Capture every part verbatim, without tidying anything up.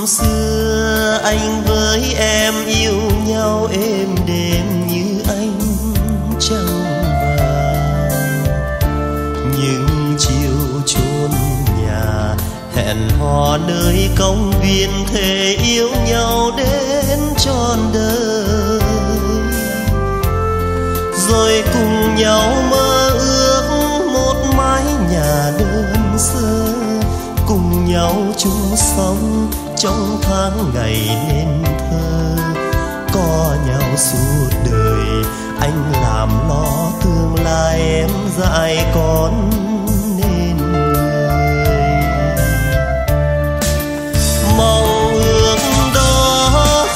Năm xưa anh với em yêu nhau êm đềm như ánh trăng vàng, những chiều chôn nhà hẹn hò nơi công viên, thề yêu nhau đến trọn đời, rồi cùng nhau mơ ước một mái nhà đơn sơ, cùng nhau chung sống trong tháng ngày nên thơ, có nhau suốt đời. Anh làm lo tương lai, em dạy con nên người. Mong ước đó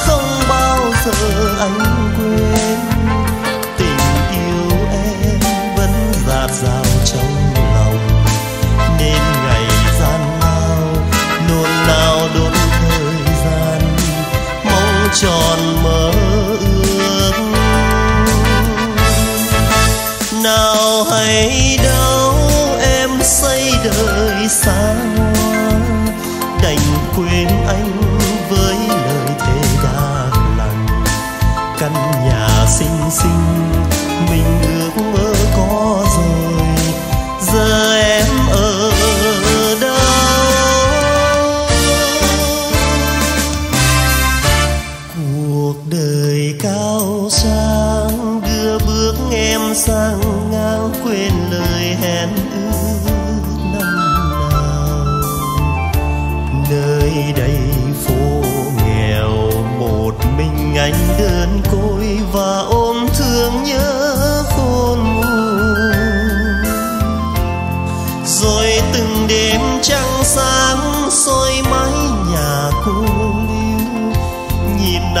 không bao giờ anh quên, tình yêu em vẫn dạt dào trong lòng, nên ngày gian lao nôn nao đốn thời gian mong tròn mơ ước. Nào hay đâu em xây đời xa hoa, đành quên anh với lời thề đã lần, căn nhà xinh xinh mình ước mơ có rồi, giờ em ở đâu? Cuộc đời cao sang đưa bước em sang ngang, quên lời hẹn ước năm nào. Nơi đây phố nghèo một mình anh đơn côi, và ôm thương nhớ khôn nguôi. Rồi từng đêm trăng sáng soi mái nhà cô liêu, nhìn anh đơn bóng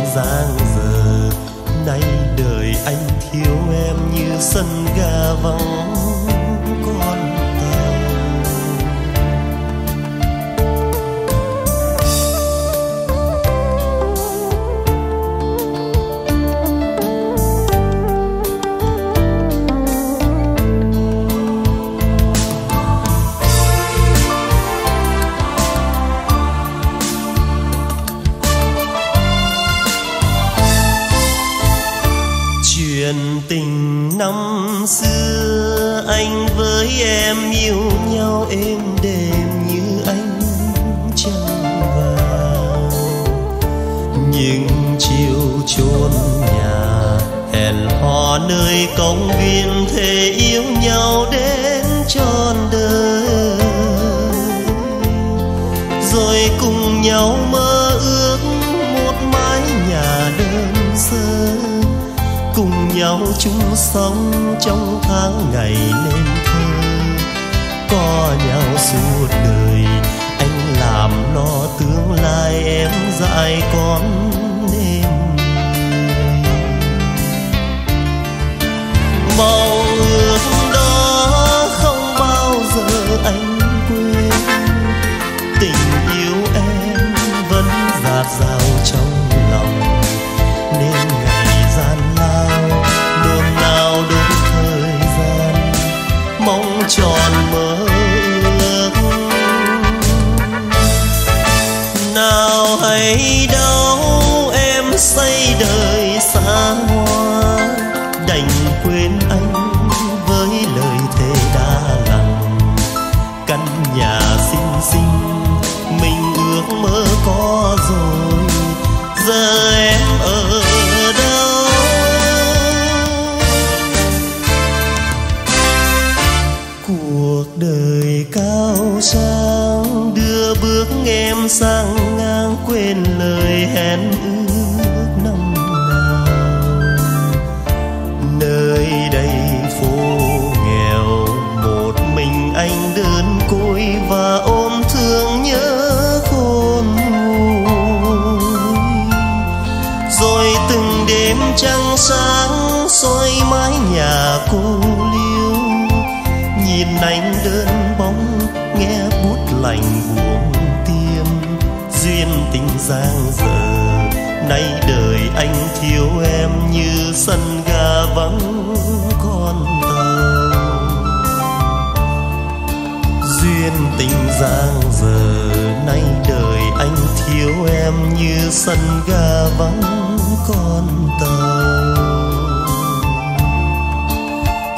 nghe bút lạnh buông tim, duyên tình giang dở nay đời anh thiếu em như sân ga vắng con. Tình năm xưa anh với em yêu nhau êm đềm như ánh trăng vàng, những chiều chôn nhà hẹn hò nơi công viên, thề yêu nhau đến trọn đời, rồi cùng nhau mơ ước một mái nhà đơn sơ, cùng nhau chung sống trong tháng ngày nên thơ, có nhau suốt đời. Anh làm lo tương lai, em dạy con nên người. Mong ước đó không bao giờ anh quên, tình yêu em vẫn dạt dào trong lòng, nên ngày gian mong tròn mơ ước. Nào hay đâu em xây đời xa hoa, đành quên anh với lời thề đã lặng, căn nhà xinh xinh mình ước mơ có rồi, giờ em ở đâu? Cuộc đời cao sang đưa bước em sang ngang, quên lời hẹn ước năm nào. Nơi đây phố nghèo một mình anh đơn côi, và ôm thương nhớ khôn nguôi. Rồi từng đêm trăng sáng soi mái nhà cô liêu, nhìn anh đơn bóng nghe bút lạnh buông tim, duyên tình giang dở nay đời anh thiếu em như sân ga vắng con tàu. duyên tình giang giờ nay đời anh thiếu em như sân ga vắng con tàu.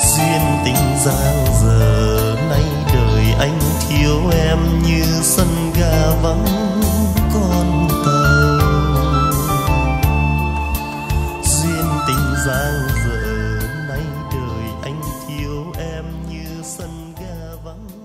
Duyên tình giang giờ nay đời anh thiếu em như sân ga vắng con tàu. Duyên tình giang giờ nay đời anh thiếu em như sân ga vắng con tàu.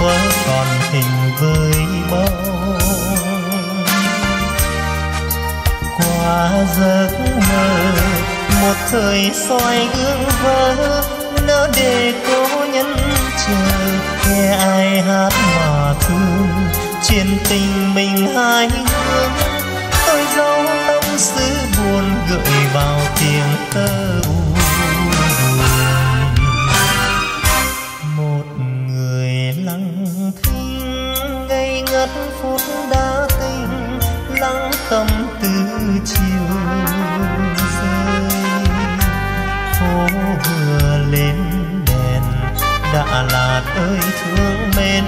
Vẫn còn tình vơi bóng là giấc mơ một thời soi gương vỡ, nỡ để cố nhân chờ nghe ai hát mà thương chuyện tình mình hai hướng. Tôi dấu tâm sự buồn gợi vào tiếng thơ buồn. Một người lặng thinh ngây ngất phút đã tình, lắng tâm từ chiều rơi. Phố vừa lên đèn đã là ơi thương mến,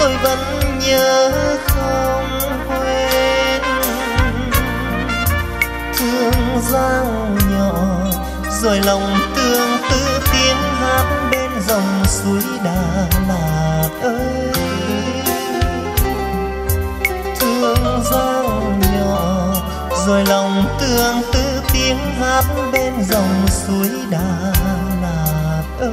tôi vẫn nhớ không quên. Thương dao nhỏ rồi lòng tương tư tiếng hát bên dòng suối Đà Lạt ơi. Thương dao nhỏ rồi lòng tương tư tiếng hát bên dòng suối Đà Lạt ơi.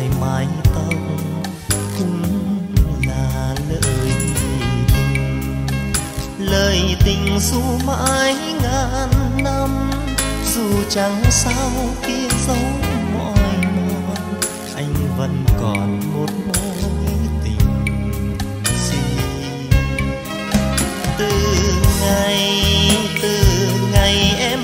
Từ ngày em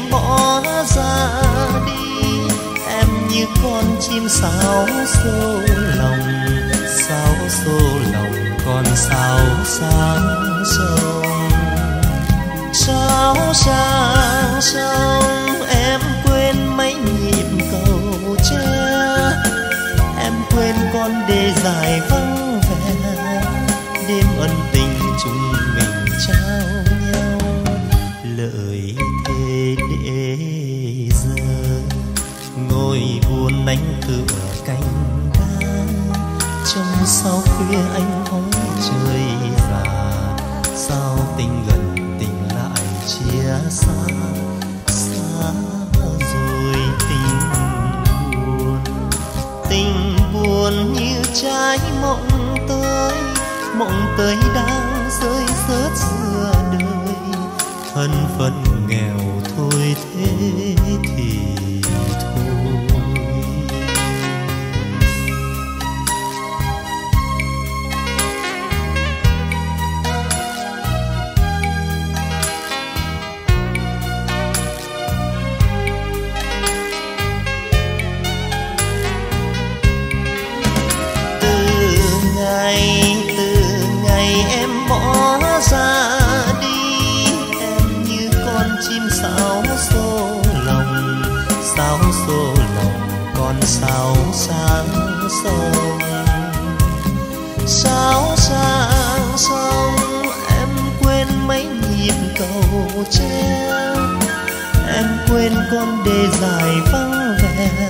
bỏ ra đi, em cô lòng còn sao sáng sông, sao sáng sông em quên mấy nhịp cầu treo, em quên con đê dài vắng vẻ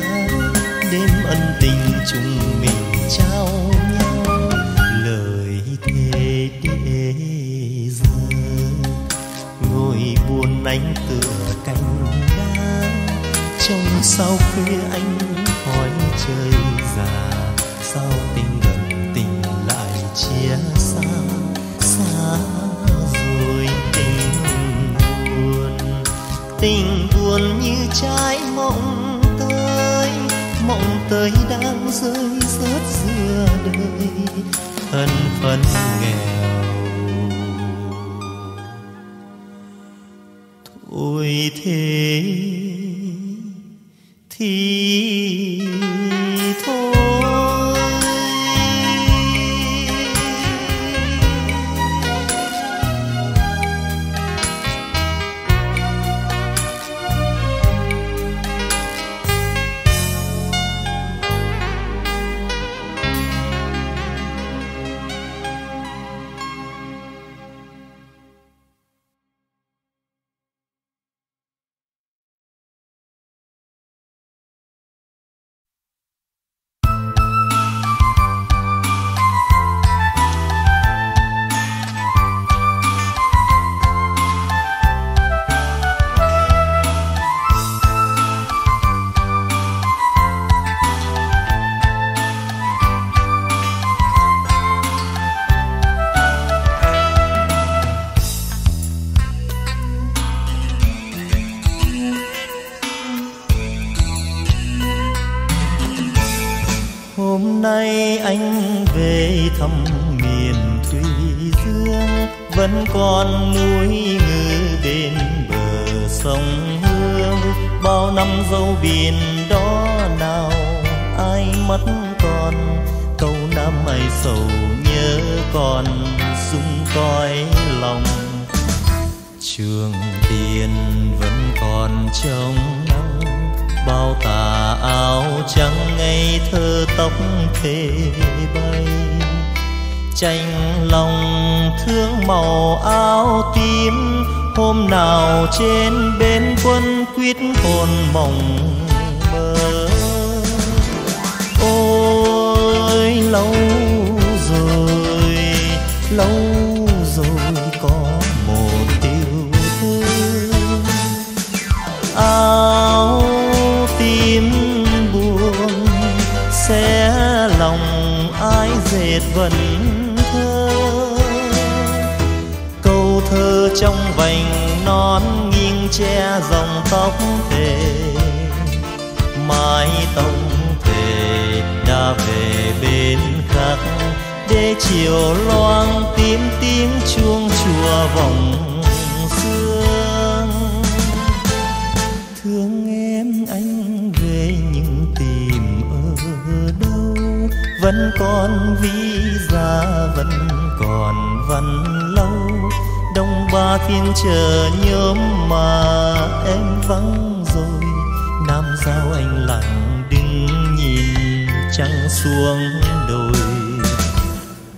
đêm ân tình chúng mình trao nhau lời thề để giờ ngồi buồn anh tựa cánh đá trong sao khuya anh hỏi trời già sao tình gần tình lại chia xa xa rồi tình buồn tình buồn như trái mộng tới mộng tới đang rơi rớt giữa đời thân phận nghèo. Ôi thế thì thôi. Anh về thăm miền Thủy Dương vẫn còn núi ngự bên bờ sông Hương, bao năm dâu biển đó nào ai mất còn câu nam ai sầu nhớ còn rung cõi lòng. Trường tiền vẫn còn trống nắng bao tà áo trắng ngây thơ tóc thề bay tranh lòng thương màu áo tím hôm nào trên bến quân quyết hồn mộng mơ. Ôi lâu rồi lâu rồi có một yêu thương áo xé lòng ai dệt vần thơ câu thơ trong vành nón nghiêng che dòng tóc thề mái tông thề đã về bên khác để chiều loang tím tiếng chuông chùa vòng sương. Thương em anh về những tìm đâu vẫn còn ví da vẫn còn văn lâu đông ba thiên chờ nhóm mà em vắng rồi nam giao anh lặng đứng nhìn trăng xuống đồi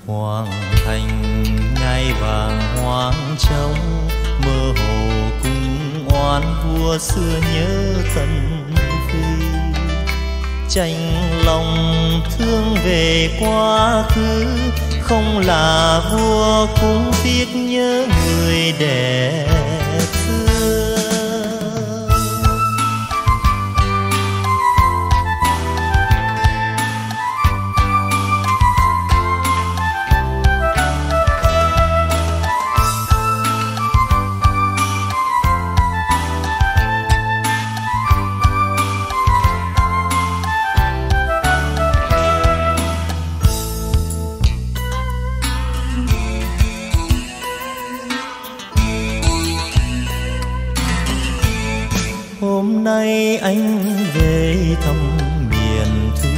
hoàng thành ngai vàng hoang trống mơ hồ cùng oan vua xưa nhớ dần tranh lòng thương về quá khứ không là vua cũng tiếc nhớ người đẹp xưa. Hôm nay anh về thăm miền Thủy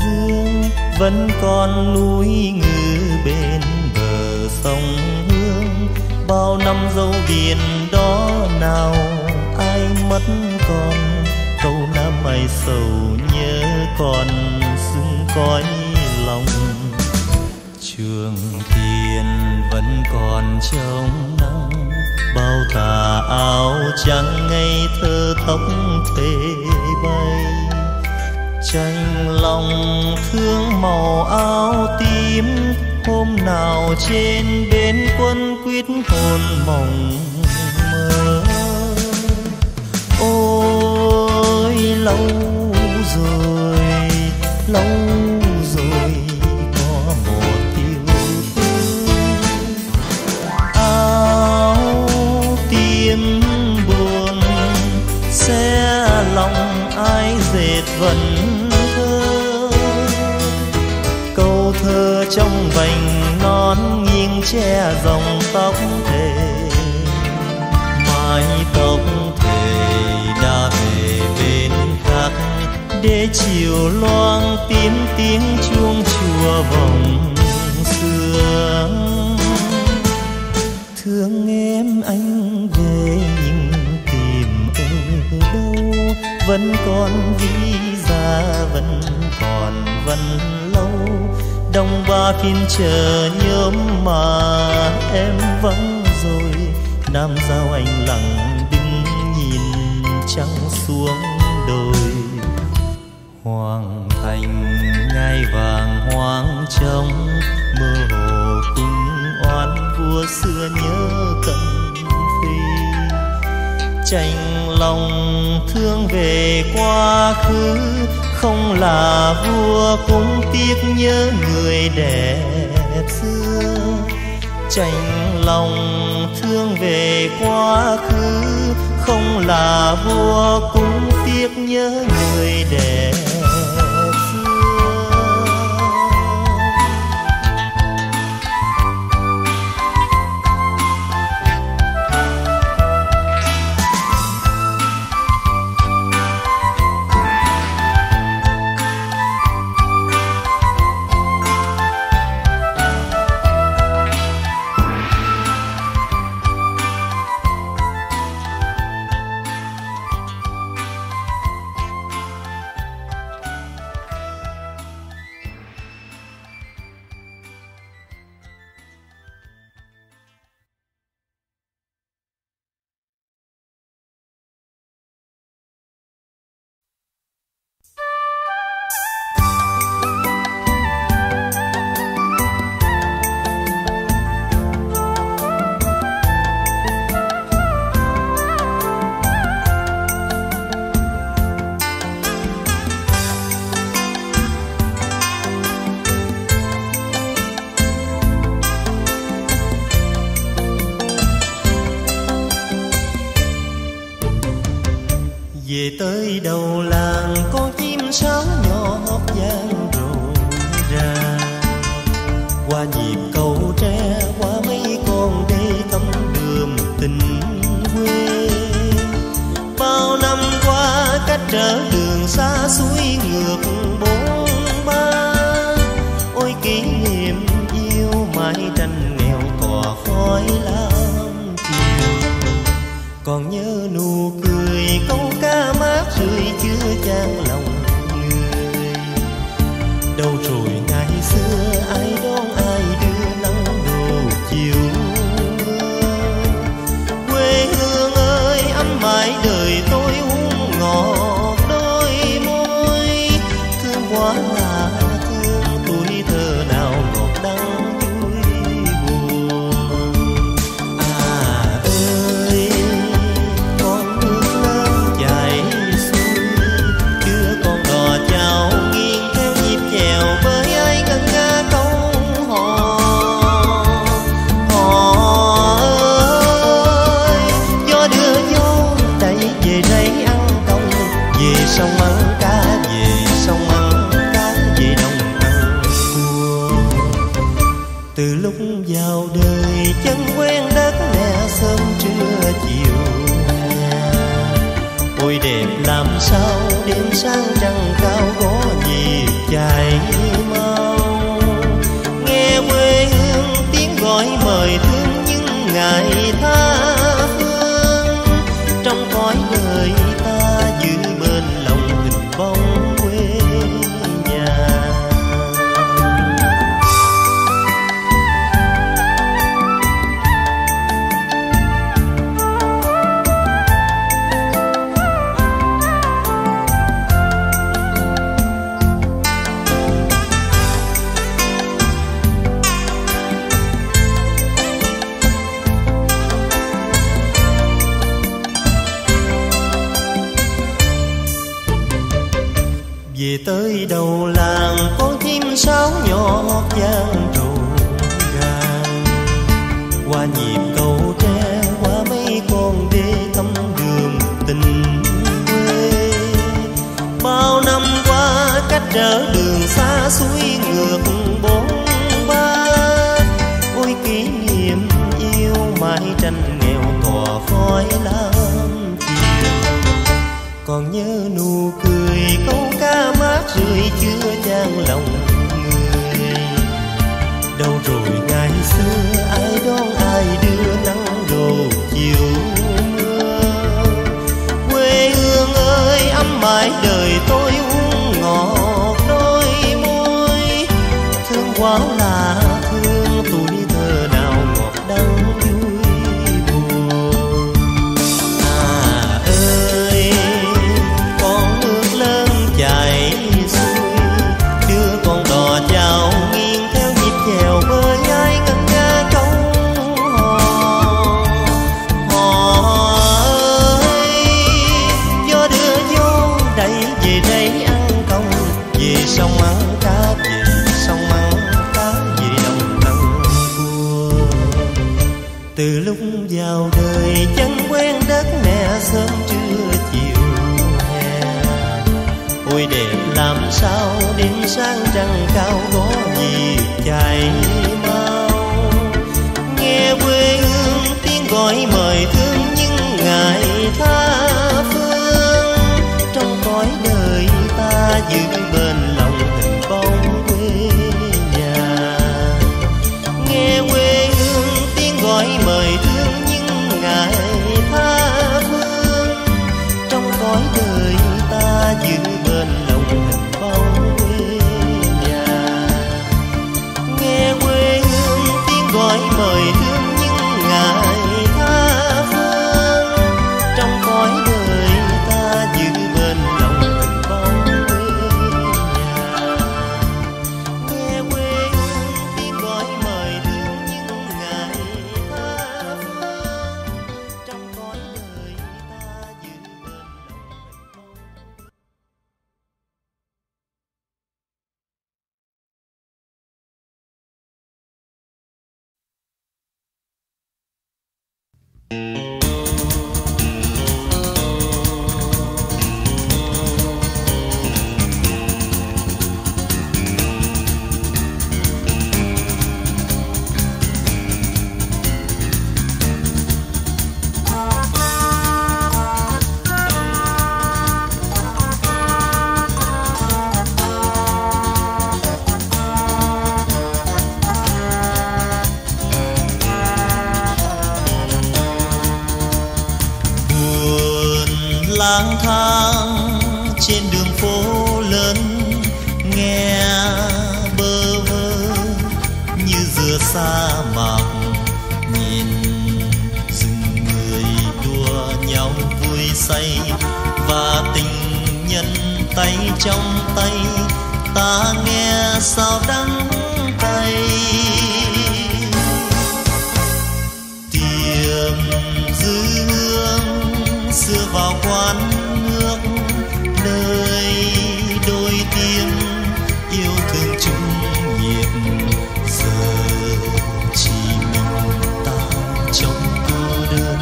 Dương vẫn còn núi ngự bên bờ sông Hương, bao năm dấu biển đó nào ai mất còn câu nam hoài sầu nhớ còn sung cõi lòng. Trường thiên vẫn còn trong nắng, bao tà áo trắng ngây thơ tóc thề bay. Tranh lòng thương màu áo tím, hôm nào trên bến quân quyết hồn mộng mơ. Ôi lâu rồi, lâu rồi có một yêu thương. Áo tím buồn sẽ lòng ai dệt vần thơ. Câu thơ trong vành non nghiêng che dòng tóc thề, mái tóc thề đã về bên khác để chiều loang tím tiếng chuông chùa vòng xưa. Thương em anh về nhưng tìm ở đâu, vẫn còn ví da vẫn còn vẫn lâu đông ba phim chờ nhóm mà em vắng rồi. Nam giao anh lặng đứng nhìn trăng xuống đồi, hoàng thành ngai vàng hoang trống mơ hồ cung oán vua xưa nhớ Cần Phi. Tranh lòng thương về quá khứ, không là vua cũng tiếc nhớ người đẹp xưa. Tranh lòng thương về quá khứ, không là vua cũng tiếc nhớ người đẹp. Trong cõi đời ta giữ bên lòng mình Về tới đầu làng con chim sáo nhỏ hót vang rộn ràng, qua nhịp cầu tre qua mấy con đê thăm đường tình quê. Bao năm qua cách trở đường xa suối ngược bốn ba, ôi kỷ niệm yêu mãi tranh nghèo tỏa khói lam chiều. Còn nhớ nụ cười câu ca mát rượi chưa chan lòng người. Đâu rồi ngày xưa ai đón ai đưa nắng đồ chiều mưa. Quê hương ơi ấm mãi đời tôi uống ngọt đôi môi. Thương quá là thương tuổi thơ nào ngọt đắng vui buồn. À ơi con nước lớn chảy xuôi đưa con đò chào nghiêng theo nhịp chèo bơi ai ngân nga câu hò. Hò ơi gió đưa vô đẩy về đây ăn công về sông ăn cá về sông ăn. Từ lúc vào đời chẳng quen đất mẹ sớm trưa chiều hè. Ôi đẹp làm sao đêm sáng trăng cao có gì chạy mau. Nghe quê hương tiếng gọi mời thương những ngày tha phương. Trong cõi đời ta giữ bên lòng hình bóng quê nhà. Nghe quê hương tiếng gọi mời thương những ngày tha phương. Trong cõi đời ta giữ bên lòng hình bóng quê nhà. Nghe quê hương tiếng gọi mời thương những ngày tha phương. Trong cõi đời ta giữ bên lòng hình bóng quê nhà. Nghe quê hương tiếng gọi mời thương những ngày tha phương. Trong cõi đời ta giữ bên lòng hình bóng. Lang thang trên đường phố lớn nghe bơ vơ như giữa sa mạc, nhìn rừng người đua nhau vui say và tình nhân tay trong tay. Ta nghe sao đắng cay tìm dư hương xưa vào quán nước nơi đôi tim yêu thương chung nhiệt. Giờ chỉ mình ta trong cô đơn,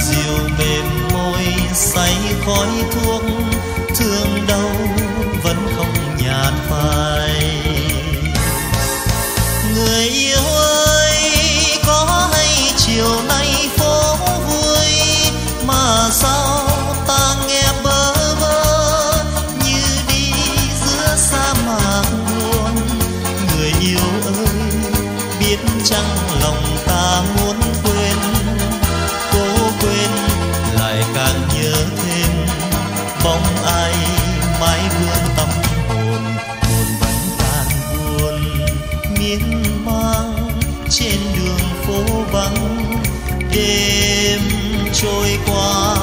rượu mềm môi say khói thuốc, thương đau vẫn không nhạt phai. Người yêu ơi có hay chiều nay phố vui mà sao ta nghe bơ vơ như đi giữa sa mạc buồn. Người yêu ơi biết chăng lòng ta muốn quên, cố quên lại càng nhớ thêm bóng ai mãi vương tâm hồn. Hồn vẫn càng buồn miên mang trên đường phố vắng đêm trôi qua.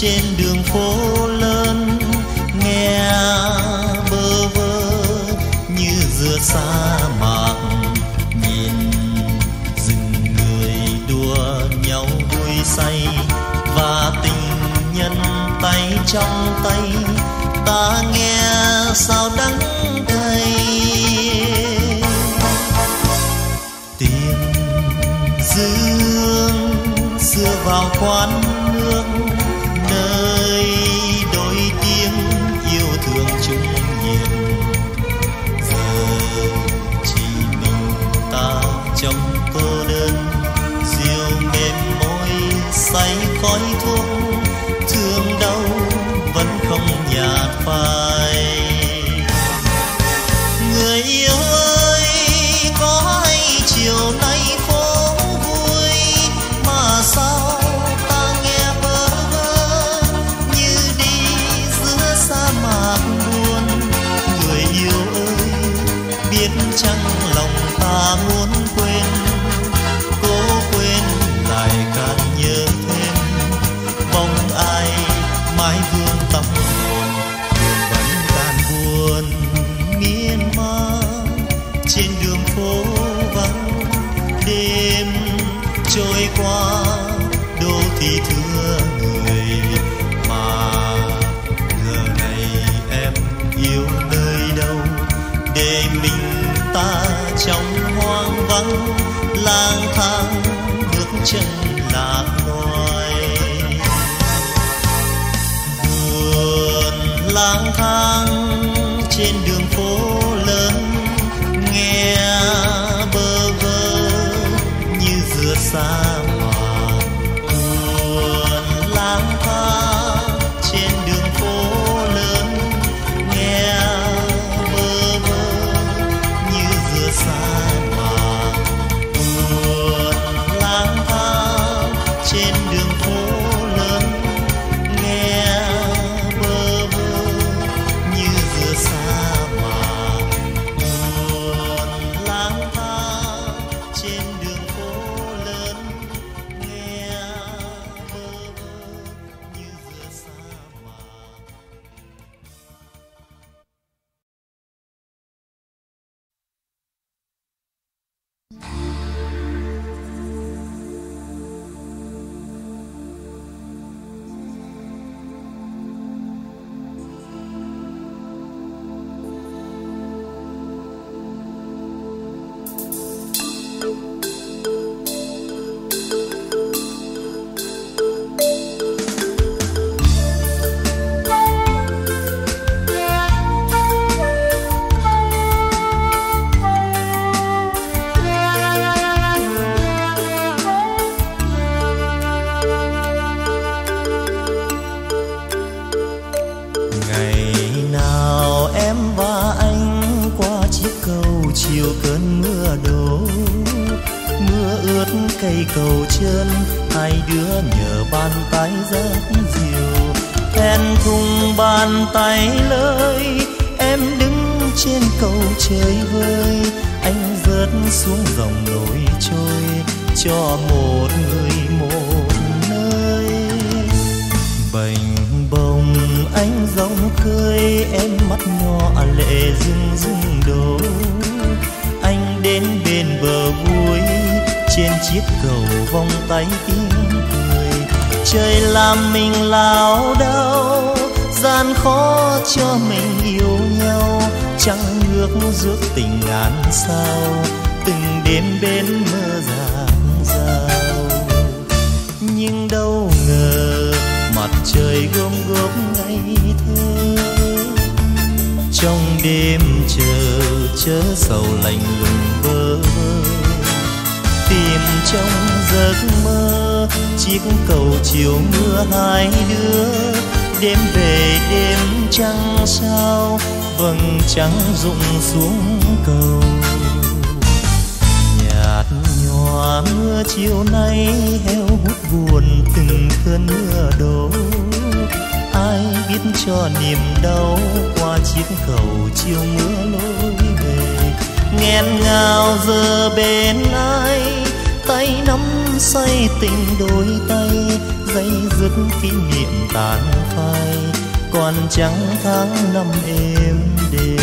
trên đường phố lớn nghe bơ vơ như giữa sa mạc, nhìn rừng người đua nhau vui say và tình nhân tay trong tay. Ta nghe sao đắng cay tìm dương xưa vào quán nước, nơi đôi tiếng yêu thương chung hiền. Giờ chỉ mình ta trong cô đơn, rượu mềm môi say khói thuốc, thương đau vẫn không nhạt phai. Người yêu ơi, có hay chiều nay phố vui mà sao ta nghe bơ vơ như đi giữa sa mạc buồn. Người yêu ơi, biết chăng lòng ta muốn quên, cố quên lại càng nhớ thêm mong ai mãi vương tâm hồn vẫn tan buồn miên man trên đường phố vắng. Đêm trôi qua đô thị thưa người, mà giờ này em yêu nơi đâu? Để mình ta trong hoang vắng lang thang bước chân lạc loài. Lang thang trên đường phố lớn nghe bơ vơ như giữa sa mạc buồn. Lang thang trên đường phố lớn nghe bơ vơ như giữa sa mạc buồn. Lang thang trên đường phố lớn nghe giây dứt kỷ niệm tàn phai, còn trắng tháng năm êm đềm.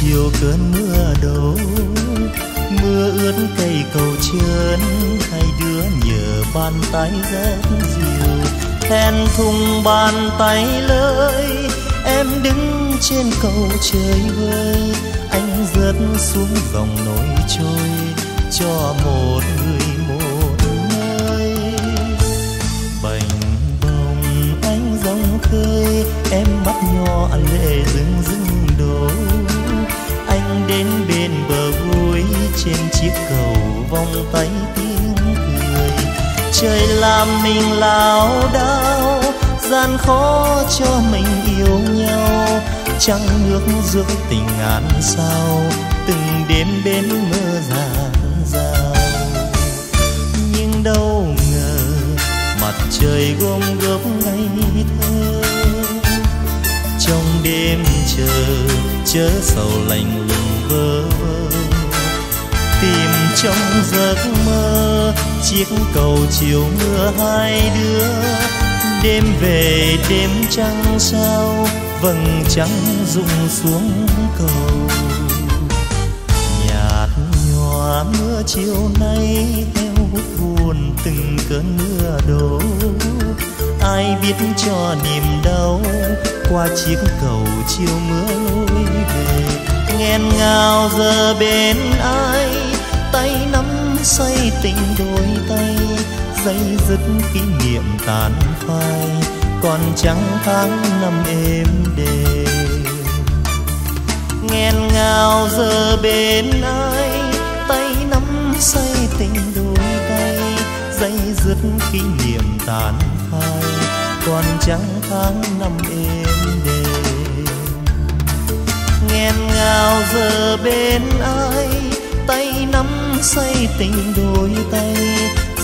Chiều cơn mưa đổ, mưa ướt cây cầu trơn, hai đứa nhờ bàn tay rất dịu, thẹn thùng bàn tay lơi. Em đứng trên cầu trời vơi, anh rớt xuống dòng nổi trôi, cho một người một nơi. Bành bồng anh dòng khơi, em mắt nhỏ lệ rưng rưng đổ. Anh đến bên bờ vui, trên chiếc cầu vòng tay tiếng cười. Trời làm mình lao đao, gian khó cho mình yêu nhau. Trăng nước rước tình ngàn sao, từng đêm bên mưa ràn rào. Nhưng đâu ngờ mặt trời gom góp ngây thơ, trong đêm chờ chớ sầu lạnh lùng vơ vơ, tìm trong giấc mơ chiếc cầu chiều mưa hai đứa. Đêm về đêm trăng sao, vầng trăng rụng xuống cầu. Nhạt nhòa mưa chiều nay theo hút buồn từng cơn mưa đổ. Ai biết cho niềm đau qua chiếc cầu chiều mưa lối về. Nghẹn ngào giờ bên ai, tay nắm say tình đôi tay, dây dứt kỷ niệm tàn phai, còn trắng tháng năm êm đềm. Nghẹn ngào giờ bên ai, tay nắm say tình đôi tay, dây dứt kỷ niệm tàn phai, còn trắng tháng năm êm đềm. Nghẹn ngào giờ bên ai, tay nắm say tình đôi tay,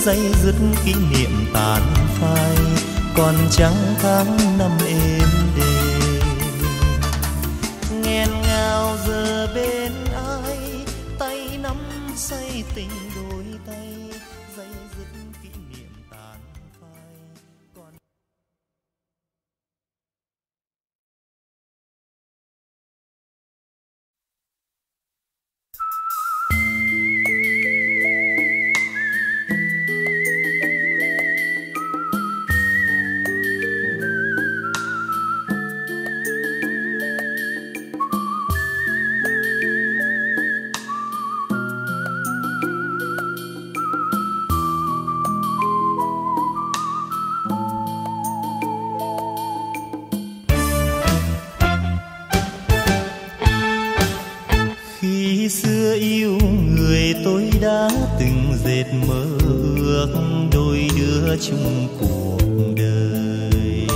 dây dứt kỷ niệm tàn phai, còn trắng tháng năm êm đềm. Nghẹn ngào giờ bên ai, tay nắm say tình đôi tay, dây dứt kỷ niệm tàn phai, còn mơ ước đôi đứa chung cuộc đời.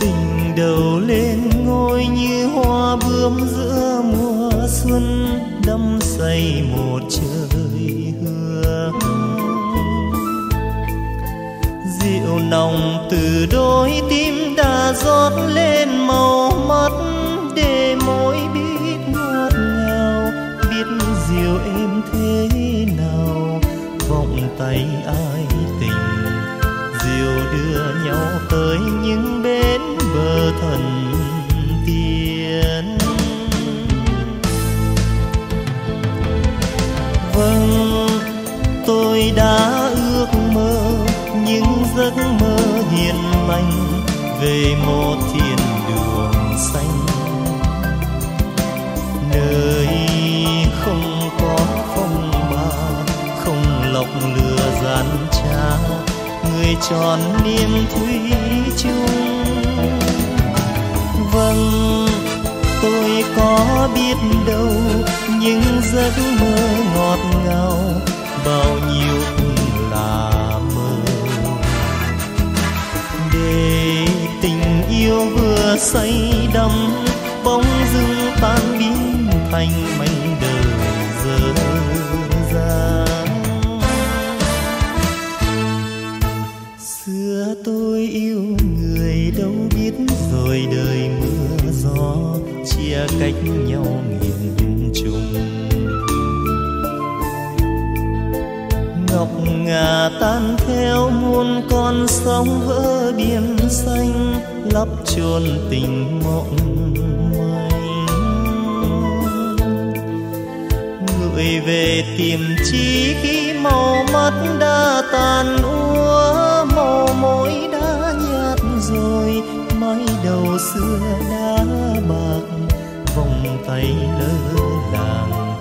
Tình đầu lên ngôi như hoa bướm giữa mùa xuân, đắm say một trời hương. Rượu nồng từ đôi tim đã rót lên màu mắt, để môi biết ngọt ngào, biết rượu em thế nào. Vòng tay ai tình, diều đưa nhau tới những bến bờ thần tiên. Vâng, tôi đã ước mơ những giấc mơ hiền lành về một thiên đường xanh, nơi không có phong ba, không lọc lừa gian trá, người tròn niềm thủy chung. Vâng, tôi có biết đâu những giấc mơ ngọt ngào, bao nhiêu cũng là mơ. yêu vừa say đắm, bóng dưng tan biến thành mảnh đời dở dang. Xưa tôi yêu người đâu biết rồi đời mưa gió chia cách nhau nghìn trùng. Ngọc ngà tan theo muôn con sóng vỡ biển xanh, lấp chôn tình mộng manh. Ngợi về tìm chi khi màu mắt đã tàn úa, màu môi đã nhạt rồi, mái đầu xưa đã bạc, vòng tay lơ làng.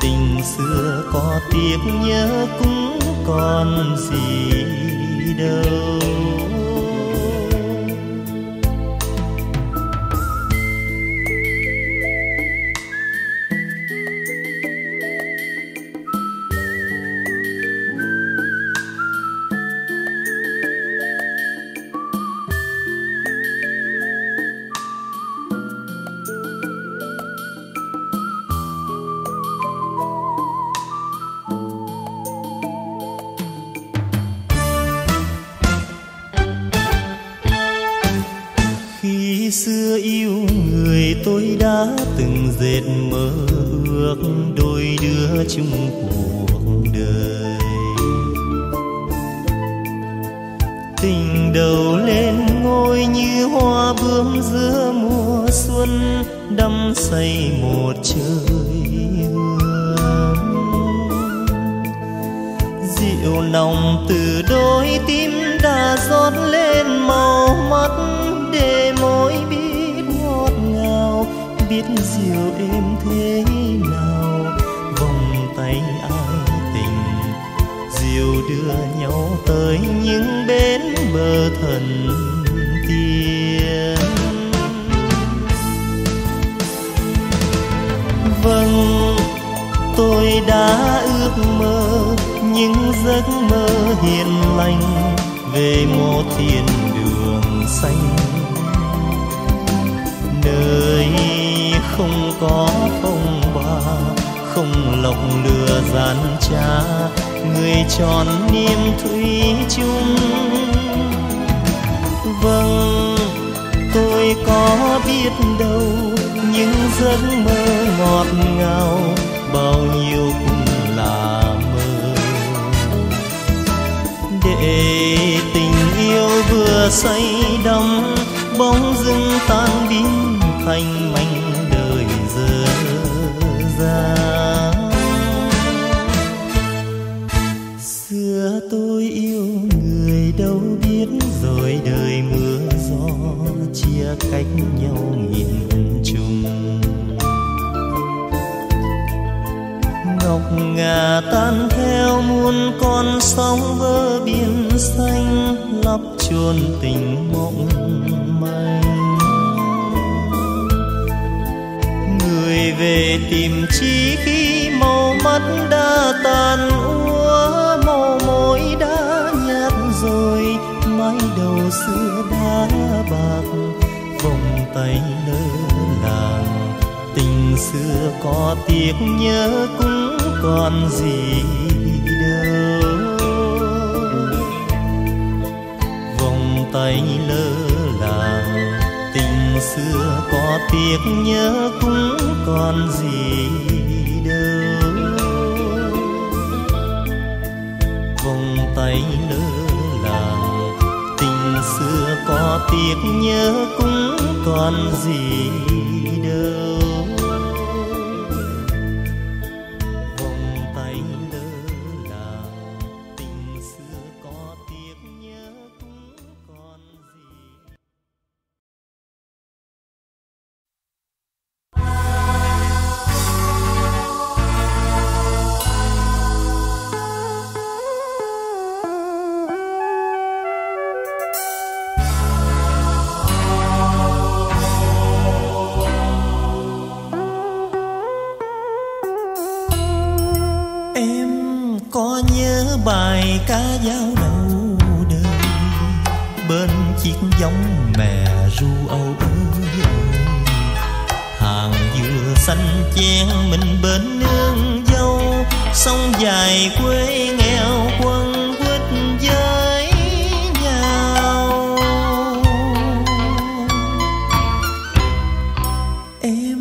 Tình xưa có tiếc nhớ cũng còn gì đâu. Xưa yêu người tôi đã từng dệt mơ ước đôi đứa chung cuộc đời. Tình đầu lên ngôi như hoa bướm giữa mùa xuân, đắm say một trời hương. Dịu lòng từ đôi tim đã rót lên màu mắt, để mối biết ngọt ngào, biết dịu êm thế nào. Vòng tay ai tình dịu đưa nhau tới những bến bờ thần tiên. Vâng, tôi đã ước mơ những giấc mơ hiền lành về một thiên đường xanh, nơi không có phong ba, không lọc lừa gian trá, người tròn niềm thủy chung. Vâng, tôi có biết đâu những giấc mơ ngọt ngào, bao nhiêu cũng là mơ. Để tình yêu vừa say đắm, bóng dưng tan biến thành mảnh đời dở dang. Xưa tôi yêu người đâu biết rồi đời mưa gió chia cách nhau nghìn trùng. Ngọc ngà tan theo muôn con sóng vỡ biển xanh, lấp chôn tình mộng manh. Người về tìm chi khi màu mắt đã tàn úa, màu môi đã nhạt rồi, mái đầu xưa đã bạc, vòng tay lơ làng. Tình xưa có tiếc nhớ cũng còn gì đâu. Vòng tay lơ làng, tình xưa có tiếc nhớ cũng còn gì đâu. Vòng tay lơ làng, tình xưa có tiếc nhớ cũng còn gì đâu. Bài ca dao đầu đời bên chiếc giống mẹ ru âu ơi. Hàng dừa xanh chen mình bên nương dâu, sông dài quê nghèo quăng quýt với nhau. Em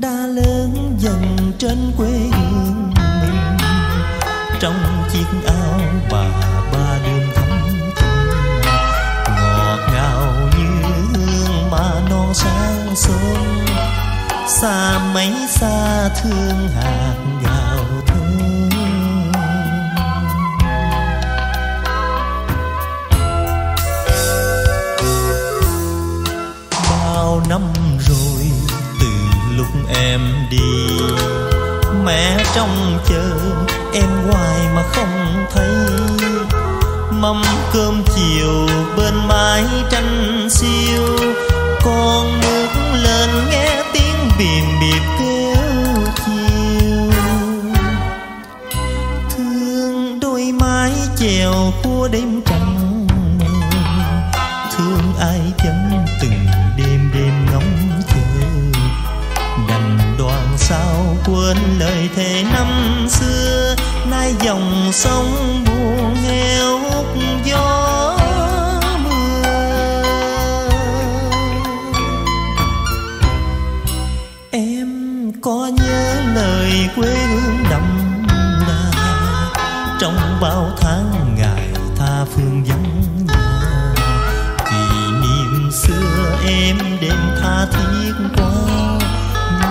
đã lớn dần trên quê hương mình, trong chiếc áo bà sáng sớm xa mấy xa thương hạt gạo thơm. Bao năm rồi từ lúc em đi, mẹ trông chờ em hoài mà không thấy. Mâm cơm chiều bên mái tranh xiêu, con nước lên nghe tiếng bìm bịp kêu chiều. Thương đôi mái chèo của đêm trăng, thương ai chấm từng đêm đêm ngóng chờ. Đành đoàn sao quên lời thề năm xưa, nay dòng sông buồn heo hút gió. Có nhớ lời quê hương đậm đà, trong bao tháng ngày tha phương vắng nhà. Kỷ niệm xưa em đêm tha thiết quá,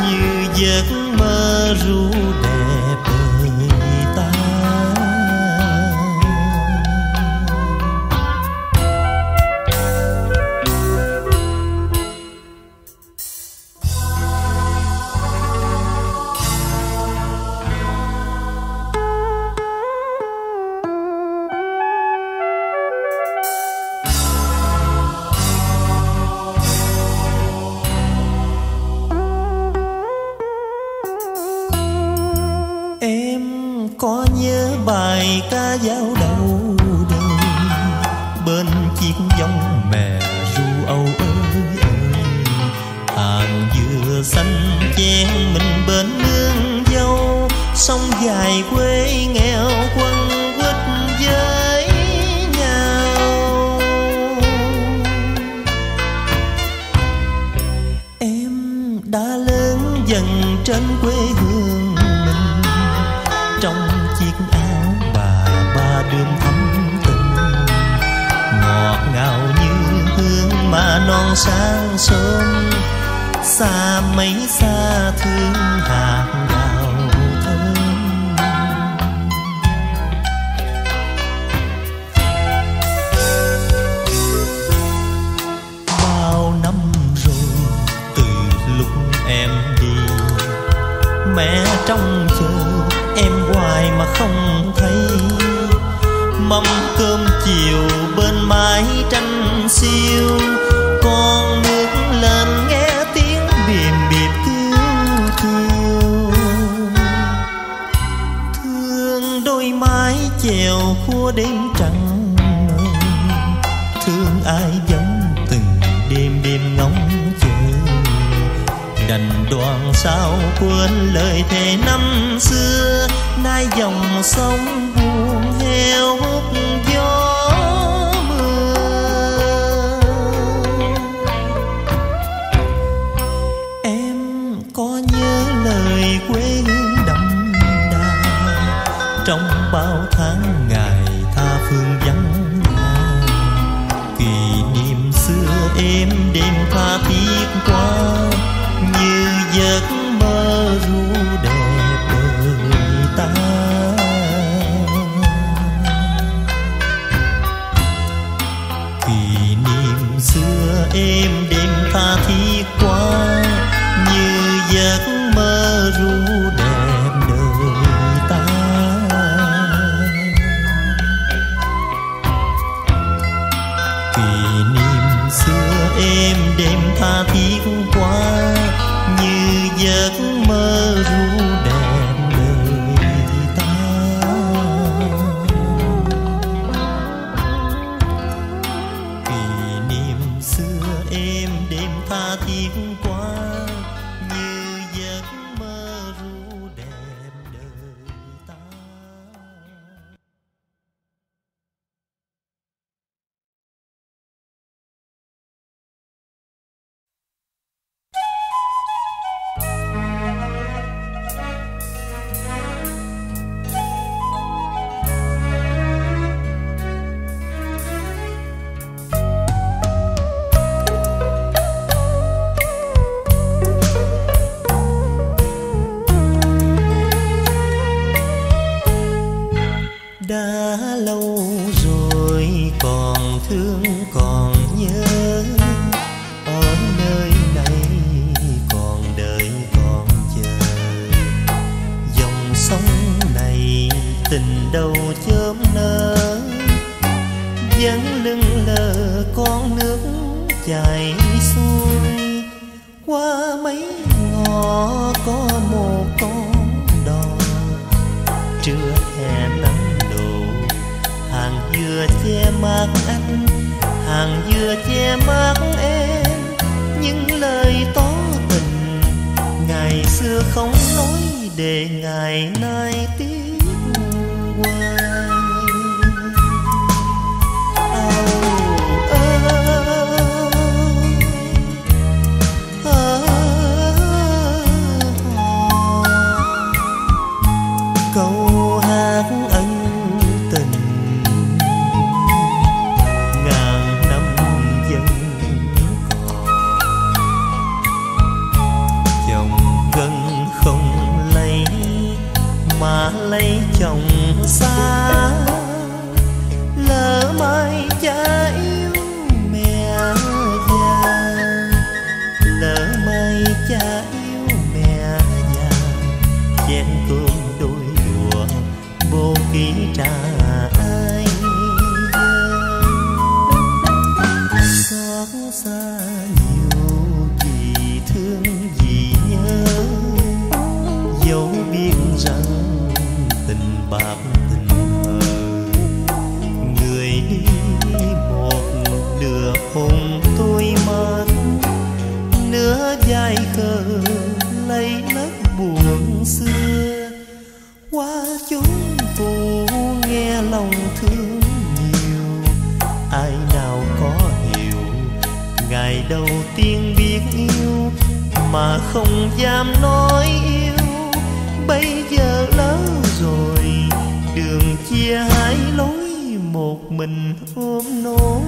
như giấc mơ ru đẹp đời ta. Có nhớ bài ca dao đầu đời bên chiếc giống mẹ ru âu ơi ơi. Hàng dừa xanh chen mình bên nương dâu, sông dài quê nghèo quăng quýt với nhau. Em đã lớn dần trên quê hương, đường thắm tình ngọt ngào như hương mà non sáng sớm xa mấy xa thương hạt gạo thơm. Bao năm rồi từ lúc em đi, mẹ trông chờ em hoài mà không thấy. Mâm cơm chiều bên mái tranh xiêu, con nước lên nghe tiếng bìm bịp kêu chiều. Thương đôi mái chèo của đêm trăng, thương ai giống từng đêm đêm ngóng chờ. Đành đoàn sao quên lời thề năm xưa, nay dòng sông buồn heo hút gió mưa. Em có nhớ lời quê hương đậm đà, trong bao tháng ngày tha phương vắng nhà. Kỷ niệm xưa em đêm tha thiết quá, như giấc mơ ru đẹp đời ta. Kỷ niệm xưa em đêm tha thiết quá, như giấc mơ ru đẹp đời ta. tình đầu chớm nở, vẫn lưng lờ con nước chảy xuôi. Qua mấy ngõ có một con đò, trưa hè nắng đổ, hàng dừa che mát anh, hàng dừa che mát em. Những lời tỏ tình ngày xưa không nói, để ngày nay tiếc hoài. Câu hát ân tình ngàn năm vẫn còn, chồng gần không lấy mà lấy chồng xa. Lỡ mai cha yêu mẹ già, lỡ mai cha yêu mẹ già, chén cơm đôi đũa vô ký trà ai. Xót xa nhiều vì thương vì nhớ, dẫu biết rằng tình bạc hùng tôi mất, nửa dài khờ lấy lớp buồn xưa. Qua chúng phù nghe lòng thương nhiều, ai nào có hiểu ngày đầu tiên biết yêu mà không dám nói yêu. Bây giờ lớn rồi đường chia hai lối, một mình ôm nỗi.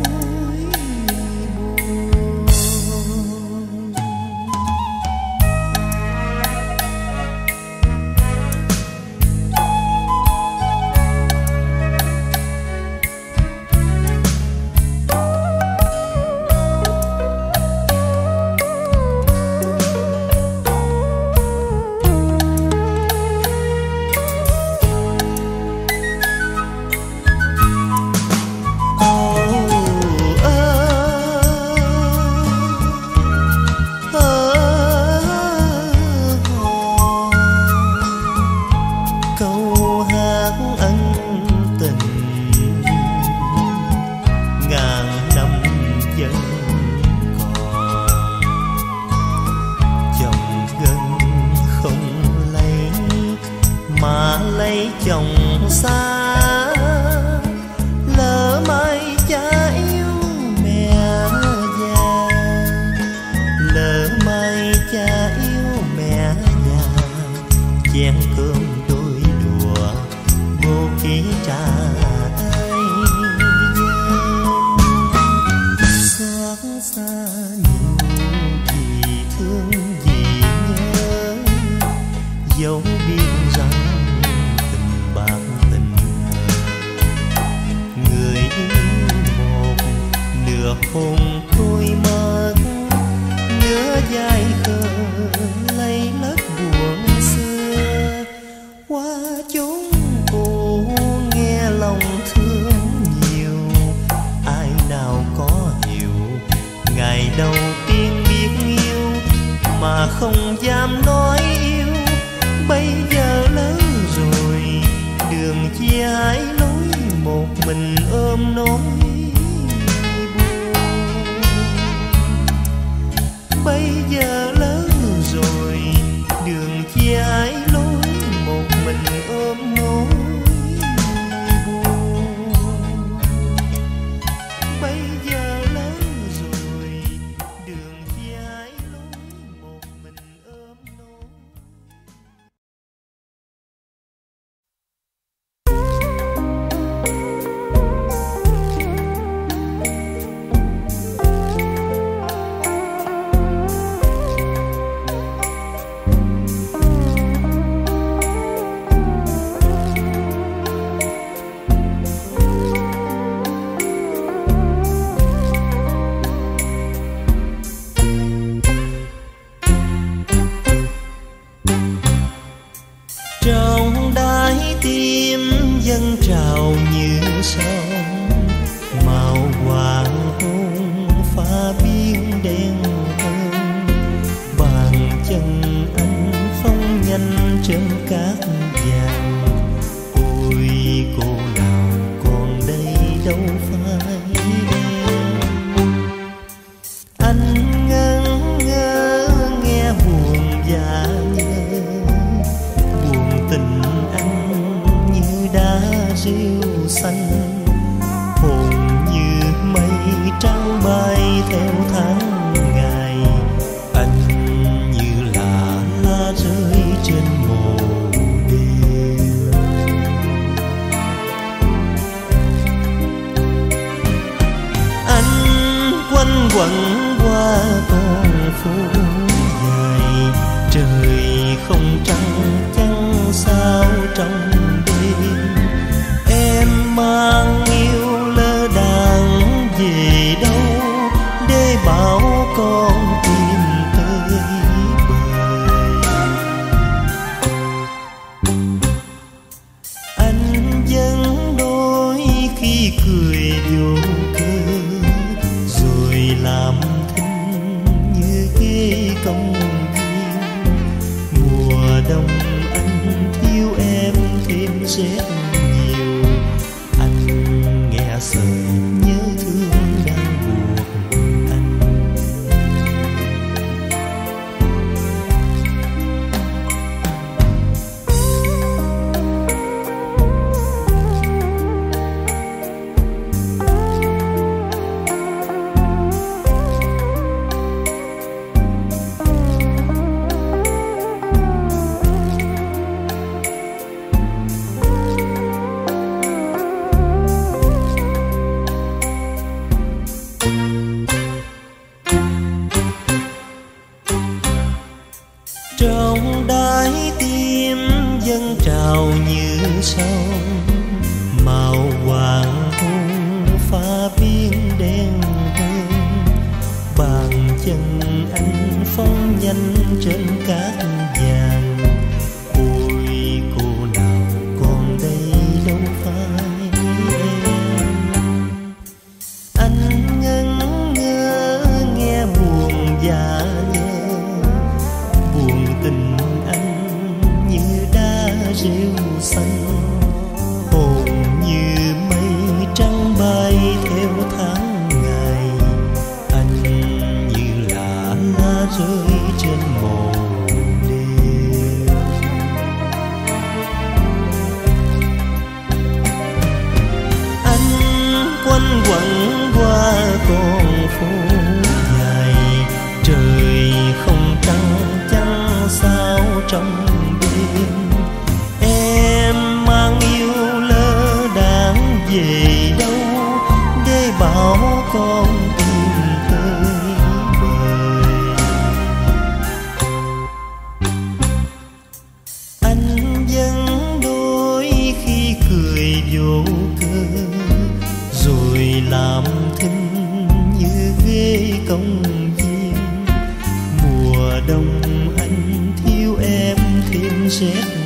dâng trào như sông, màu hoàng hôn pha biên đen hơn. Bàn chân anh phong nhanh trên cát vàng. Ôi cô nào còn đây đâu phải em. Anh ngơ ngơ nghe buồn và nhớ, buồn tình anh như đá rêu xanh. Hồn như mây trắng bay theo tháng ngày. Anh như là lá rơi trên mồ đêm. Anh quanh quẩn qua con phố dài. Trời không trăng trăng sao trong đêm. Em mang yêu lỡ đàng về đâu để bảo con tìm tới bờ. Anh vẫn đôi khi cười vô cớ rồi làm thinh như cái công viên. Mùa đông anh thiếu em thêm rét. Sợi nhớ thương đang buộc anh. Trong đáy tim dâng trào như sông, màu hoàng hôn pha biên đen hơn. Bàn chân anh phóng nhanh trên cát vàng. Ôi cô nào còn đây đâu phải em. Anh ngẩn ngơ nghe buồn và tình anh như đá rêu xanh. Hồn như mây trắng bay theo tháng ngày. Anh như là lá rơi trên mồ đêm. Anh quanh quẩn qua con phố dài. Trời không trăng sao trong đêm. Em mang yêu lỡ đàng về đâu để bảo con tìm tới bờ. Anh vẫn đôi khi cười vô cớ rồi làm thinh như ghế công viên. Mùa đông anh thiếu em thêm rét.